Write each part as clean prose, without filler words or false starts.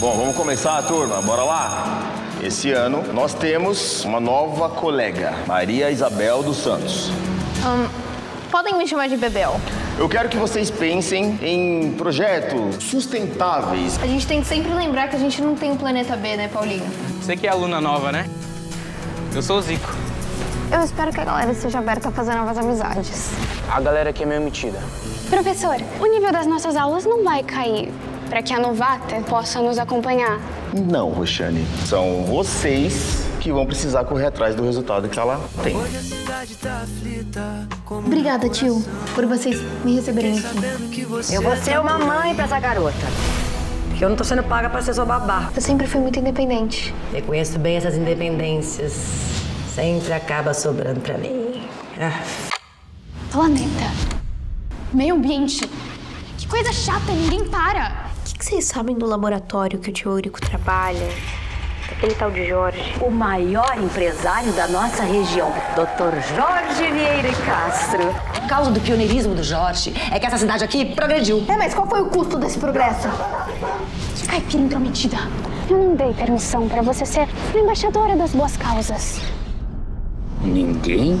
Bom, vamos começar, turma. Bora lá? Esse ano nós temos uma nova colega, Maria Isabel dos Santos. Podem me chamar de Bebel. Eu quero que vocês pensem em projetos sustentáveis. A gente tem que sempre lembrar que a gente não tem um planeta B, né, Paulinho? Você que é aluna nova, né? Eu sou o Zico. Eu espero que a galera seja aberta a fazer novas amizades. A galera aqui é meio metida. Professor, o nível das nossas aulas não vai cair para que a novata possa nos acompanhar? Não, Roxane. São vocês que vão precisar correr atrás do resultado que ela tem. Obrigada, tio, por vocês me receberem aqui. Eu vou ser uma mãe pra essa garota. Porque eu não tô sendo paga pra ser sua babá. Eu sempre fui muito independente. Eu conheço bem essas independências. Sempre acaba sobrando pra mim. Planeta. Meio ambiente. Que coisa chata, ninguém para. O que vocês sabem do laboratório que o tio Eurico trabalha? Aquele tal de Jorge. O maior empresário da nossa região, Dr. Jorge Vieira e Castro. Por causa do pioneirismo do Jorge, é que essa cidade aqui progrediu. É, mas qual foi o custo desse progresso? Ai, filha intrometida. Eu não dei permissão pra você ser a embaixadora das boas causas. Ninguém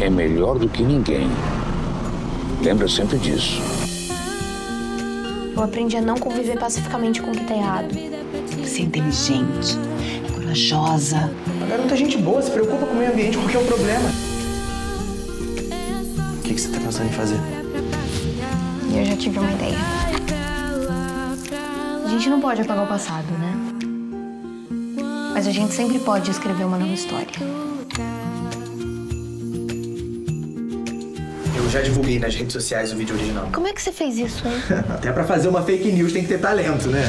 é melhor do que ninguém. Lembra sempre disso. Eu aprendi a não conviver pacificamente com o que tá errado. Você é inteligente, é corajosa. A garota é gente boa, se preocupa com o meio ambiente porque é um problema. O que você tá pensando em fazer? Eu já tive uma ideia. A gente não pode apagar o passado, né? Mas a gente sempre pode escrever uma nova história. Eu já divulguei nas redes sociais o vídeo original. Como é que você fez isso, hein? Até pra fazer uma fake news tem que ter talento, né?